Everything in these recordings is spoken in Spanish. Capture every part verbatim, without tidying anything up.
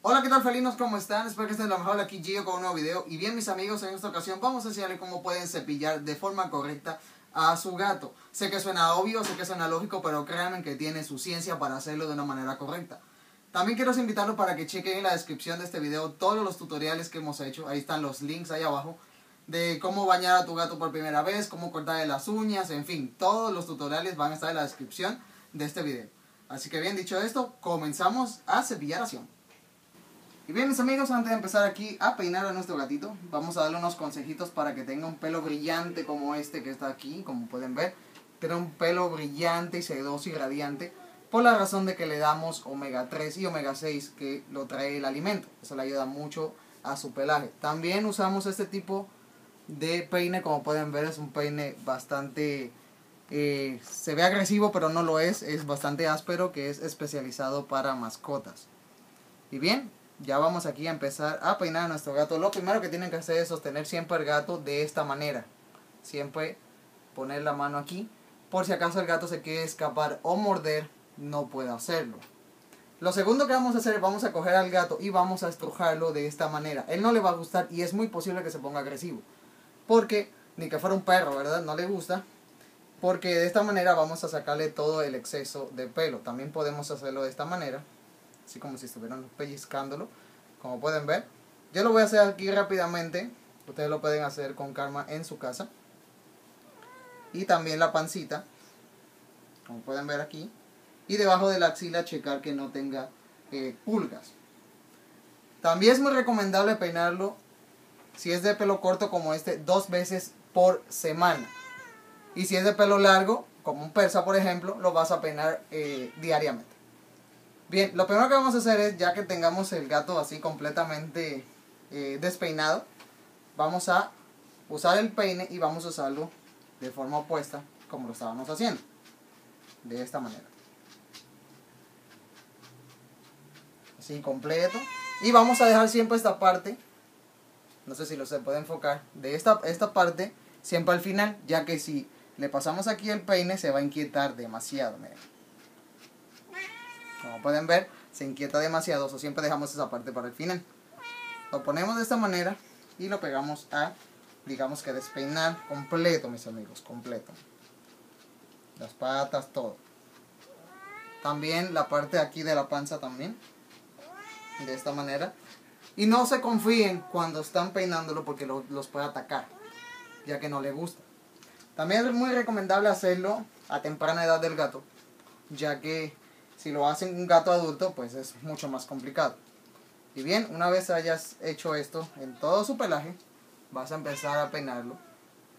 Hola, ¿qué tal felinos? ¿Cómo están? Espero que estén lo mejor. Aquí Gio con un nuevo video. Y bien mis amigos, en esta ocasión vamos a enseñarles cómo pueden cepillar de forma correcta a su gato. Sé que suena obvio, sé que suena lógico, pero créanme que tiene su ciencia para hacerlo de una manera correcta. También quiero invitarlos para que chequen en la descripción de este video todos los tutoriales que hemos hecho. Ahí están los links ahí abajo de cómo bañar a tu gato por primera vez, cómo cortarle las uñas, en fin, todos los tutoriales van a estar en la descripción de este video. Así que bien, dicho esto, comenzamos a cepillar a Sion. Y bien mis amigos, antes de empezar aquí a peinar a nuestro gatito, vamos a darle unos consejitos para que tenga un pelo brillante como este que está aquí, como pueden ver. Tiene un pelo brillante y sedoso y radiante, por la razón de que le damos omega tres y omega seis que lo trae el alimento. Eso le ayuda mucho a su pelaje. También usamos este tipo de peine, como pueden ver es un peine bastante... Eh, se ve agresivo pero no lo es, es bastante áspero, que es especializado para mascotas. Y bien... ya vamos aquí a empezar a peinar a nuestro gato. Lo primero que tienen que hacer es sostener siempre el gato de esta manera. Siempre poner la mano aquí. Por si acaso el gato se quiere escapar o morder, no puede hacerlo. Lo segundo que vamos a hacer es vamos a coger al gato y vamos a estrujarlo de esta manera. Él no le va a gustar y es muy posible que se ponga agresivo. Porque, ni que fuera un perro, ¿verdad? No le gusta. Porque de esta manera vamos a sacarle todo el exceso de pelo. También podemos hacerlo de esta manera. Así como si estuvieran pellizcándolo, como pueden ver. Yo lo voy a hacer aquí rápidamente. Ustedes lo pueden hacer con calma en su casa. Y también la pancita, como pueden ver aquí. Y debajo de la axila checar que no tenga eh, pulgas. También es muy recomendable peinarlo, si es de pelo corto como este, dos veces por semana. Y si es de pelo largo, como un persa por ejemplo, lo vas a peinar eh, diariamente. Bien, lo primero que vamos a hacer es, ya que tengamos el gato así completamente eh, despeinado, vamos a usar el peine y vamos a usarlo de forma opuesta, como lo estábamos haciendo, de esta manera. Así, completo. Y vamos a dejar siempre esta parte, no sé si lo se puede enfocar, de esta, esta parte siempre al final, ya que si le pasamos aquí el peine se va a inquietar demasiado, miren. Como pueden ver, se inquieta demasiado, so siempre dejamos esa parte para el final. Lo ponemos de esta manera y lo pegamos a, digamos que despeinar completo, mis amigos, completo. Las patas, todo. También la parte de aquí de la panza también. De esta manera. Y no se confíen cuando están peinándolo porque lo, los puede atacar, ya que no le gusta. También es muy recomendable hacerlo a temprana edad del gato, ya que... si lo hacen un gato adulto, pues es mucho más complicado. Y bien, una vez hayas hecho esto en todo su pelaje, vas a empezar a peinarlo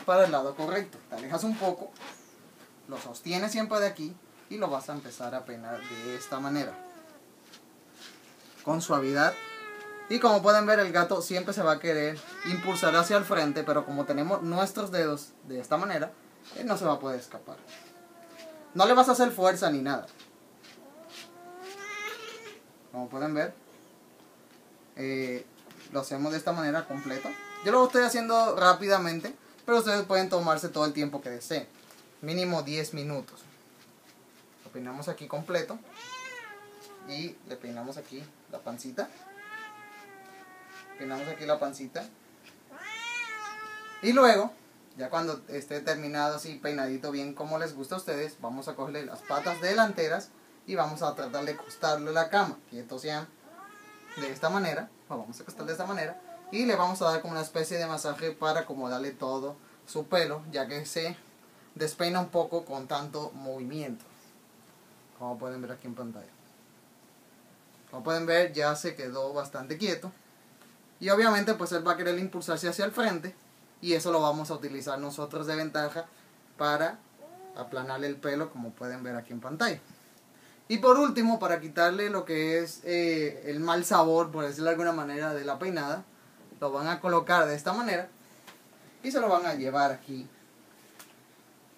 para el lado correcto. Te alejas un poco, lo sostienes siempre de aquí y lo vas a empezar a peinar de esta manera. Con suavidad. Y como pueden ver, el gato siempre se va a querer impulsar hacia el frente, pero como tenemos nuestros dedos de esta manera, él no se va a poder escapar. No le vas a hacer fuerza ni nada. Como pueden ver, eh, lo hacemos de esta manera completa. Yo lo estoy haciendo rápidamente, pero ustedes pueden tomarse todo el tiempo que deseen. Mínimo diez minutos. Lo peinamos aquí completo. Y le peinamos aquí la pancita. Peinamos aquí la pancita. Y luego, ya cuando esté terminado así, peinadito bien como les gusta a ustedes, vamos a cogerle las patas delanteras. Y vamos a tratar de acostarle la cama, que esto sea de esta manera, o vamos a acostarle de esta manera. Y le vamos a dar como una especie de masaje para acomodarle todo su pelo, ya que se despeina un poco con tanto movimiento. Como pueden ver aquí en pantalla. Como pueden ver, ya se quedó bastante quieto. Y obviamente pues él va a querer impulsarse hacia el frente. Y eso lo vamos a utilizar nosotros de ventaja para aplanarle el pelo, como pueden ver aquí en pantalla. Y por último, para quitarle lo que es eh, el mal sabor, por decirlo de alguna manera, de la peinada, lo van a colocar de esta manera y se lo van a llevar aquí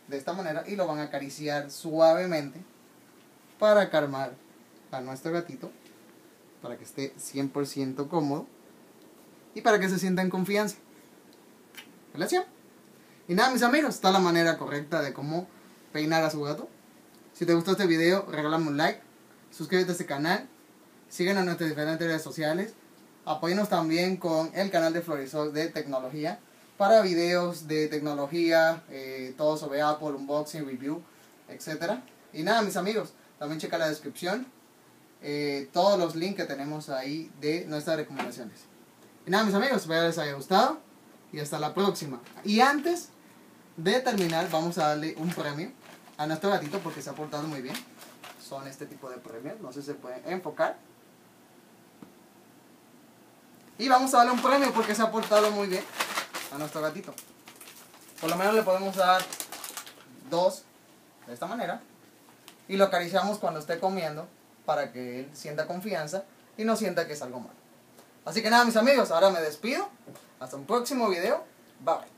de esta manera y lo van a acariciar suavemente para calmar a nuestro gatito, para que esté cien por ciento cómodo y para que se sienta en confianza. ¿Relación? Y nada, mis amigos, está la manera correcta de cómo peinar a su gato. Si te gustó este video, regálame un like, suscríbete a este canal, síguenos en nuestras diferentes redes sociales, apóyanos también con el canal de Florizos de tecnología, para videos de tecnología, eh, todo sobre Apple, unboxing, review, etcétera. Y nada, mis amigos, también checa la descripción, eh, todos los links que tenemos ahí de nuestras recomendaciones. Y nada, mis amigos, espero que les haya gustado y hasta la próxima. Y antes de terminar, vamos a darle un premio a nuestro gatito porque se ha portado muy bien. Son este tipo de premios, no sé si se pueden enfocar. Y vamos a darle un premio porque se ha portado muy bien a nuestro gatito. Por lo menos le podemos dar dos de esta manera. Y lo acariciamos cuando esté comiendo para que él sienta confianza y no sienta que es algo malo. Así que nada, mis amigos, ahora me despido. Hasta un próximo video. Bye.